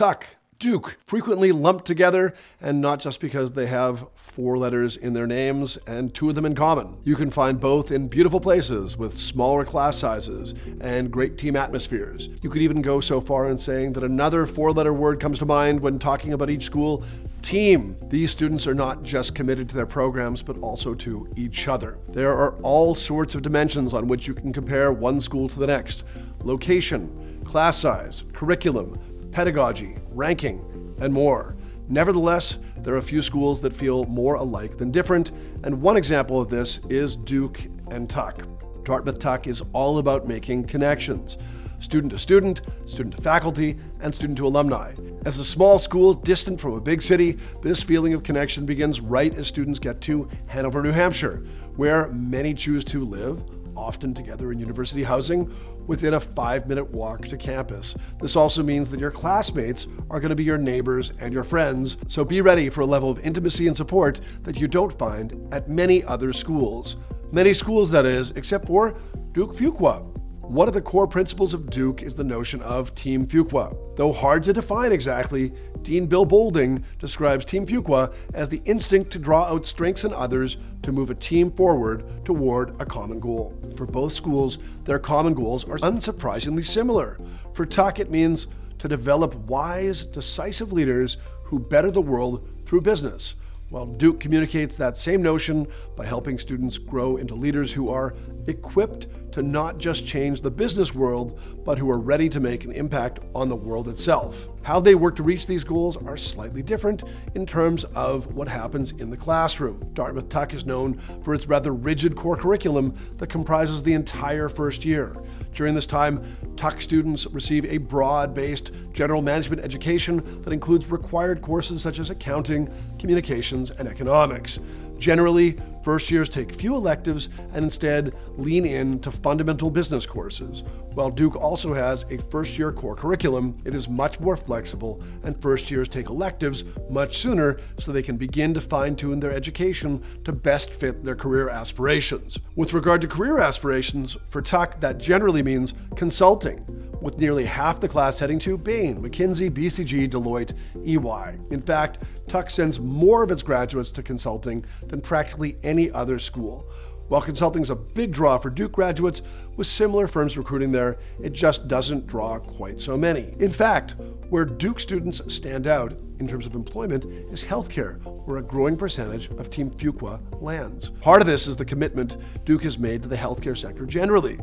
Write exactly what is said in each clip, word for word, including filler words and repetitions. Tuck, Duke, frequently lumped together, and not just because they have four letters in their names and two of them in common. You can find both in beautiful places with smaller class sizes and great team atmospheres. You could even go so far in saying that another four-letter word comes to mind when talking about each school: team. These students are not just committed to their programs, but also to each other. There are all sorts of dimensions on which you can compare one school to the next: location, class size, curriculum, pedagogy, ranking, and more. Nevertheless, there are a few schools that feel more alike than different, and one example of this is Duke and Tuck. Dartmouth Tuck is all about making connections: student to student, student to faculty, and student to alumni. As a small school distant from a big city, this feeling of connection begins right as students get to Hanover, New Hampshire, where many choose to live, often together in university housing, within a five-minute walk to campus. This also means that your classmates are going to be your neighbors and your friends, so be ready for a level of intimacy and support that you don't find at many other schools. Many schools, that is, except for Duke Fuqua. One of the core principles of Duke is the notion of Team Fuqua. Though hard to define exactly, Dean Bill Boulding describes Team Fuqua as the instinct to draw out strengths in others to move a team forward toward a common goal. For both schools, their common goals are unsurprisingly similar. For Tuck, it means to develop wise, decisive leaders who better the world through business, while Duke communicates that same notion by helping students grow into leaders who are equipped to not just change the business world, but who are ready to make an impact on the world itself. How they work to reach these goals are slightly different in terms of what happens in the classroom. Dartmouth Tuck is known for its rather rigid core curriculum that comprises the entire first year. During this time, Tuck students receive a broad-based general management education that includes required courses such as accounting, communications, and economics. Generally, first years take few electives and instead lean in to fundamental business courses. While Duke also has a first-year core curriculum, it is much more flexible, and first years take electives much sooner so they can begin to fine-tune their education to best fit their career aspirations. With regard to career aspirations, for Tuck, that generally means consulting, with nearly half the class heading to Bain, McKinsey, B C G, Deloitte, E Y. In fact, Tuck sends more of its graduates to consulting than practically any other school. While consulting is a big draw for Duke graduates, with similar firms recruiting there, it just doesn't draw quite so many. In fact, where Duke students stand out in terms of employment is healthcare, where a growing percentage of Team Fuqua lands. Part of this is the commitment Duke has made to the healthcare sector generally.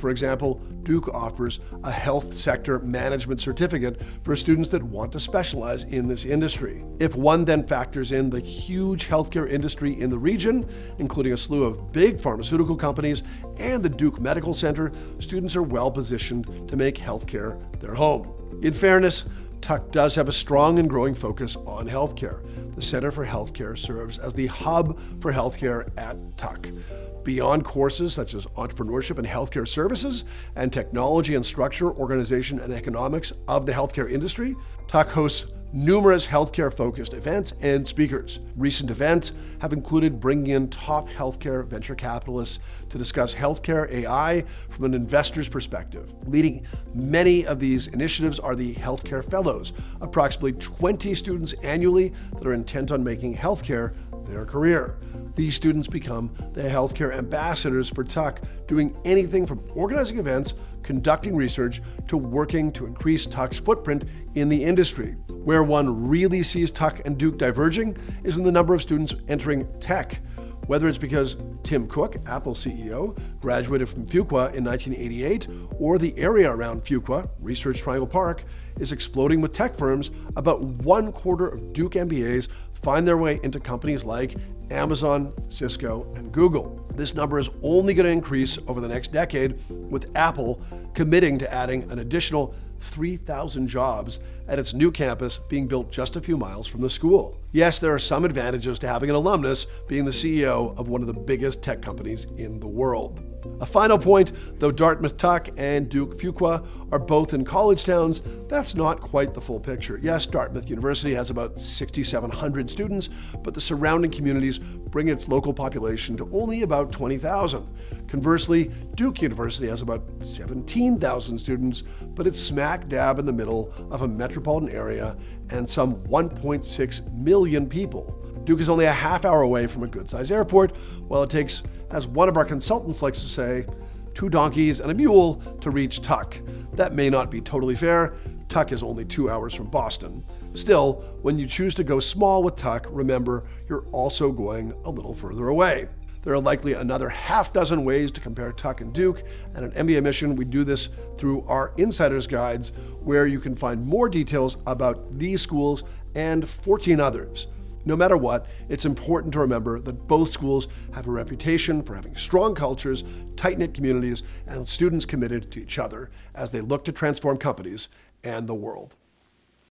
For example, Duke offers a health sector management certificate for students that want to specialize in this industry. If one then factors in the huge healthcare industry in the region, including a slew of big pharmaceutical companies and the Duke Medical Center, students are well positioned to make healthcare their home. In fairness, Tuck does have a strong and growing focus on healthcare. The Center for Healthcare serves as the hub for healthcare at Tuck. Beyond courses such as entrepreneurship and healthcare services, and technology and structure, organization and economics of the healthcare industry, Tuck hosts numerous healthcare-focused events and speakers. Recent events have included bringing in top healthcare venture capitalists to discuss healthcare A I from an investor's perspective. Leading many of these initiatives are the Healthcare Fellows, approximately twenty students annually that are intent on making healthcare their career. These students become the healthcare ambassadors for Tuck, doing anything from organizing events, conducting research, to working to increase Tuck's footprint in the industry. Where one really sees Tuck and Duke diverging is in the number of students entering tech, whether it's because Tim Cook, Apple C E O, graduated from Fuqua in nineteen eighty-eight, or the area around Fuqua, Research Triangle Park, is exploding with tech firms. About one quarter of Duke M B As find their way into companies like Amazon, Cisco, and Google. This number is only going to increase over the next decade, with Apple committing to adding an additional three thousand jobs at its new campus being built just a few miles from the school. Yes, there are some advantages to having an alumnus being the C E O of one of the biggest tech companies in the world. A final point: though Dartmouth Tuck and Duke Fuqua are both in college towns, that's not quite the full picture. Yes, Dartmouth University has about six thousand seven hundred students, but the surrounding communities bring its local population to only about twenty thousand. Conversely, Duke University has about seventeen thousand students, but it's smack smack dab in the middle of a metropolitan area and some one point six million people. Duke is only a half hour away from a good-sized airport, while it takes, as one of our consultants likes to say, two donkeys and a mule to reach Tuck. That may not be totally fair. Tuck is only two hours from Boston. Still, when you choose to go small with Tuck, remember, you're also going a little further away. There are likely another half dozen ways to compare Tuck and Duke, and at M B A Mission, we do this through our Insider's Guides, where you can find more details about these schools and fourteen others. No matter what, it's important to remember that both schools have a reputation for having strong cultures, tight-knit communities, and students committed to each other as they look to transform companies and the world.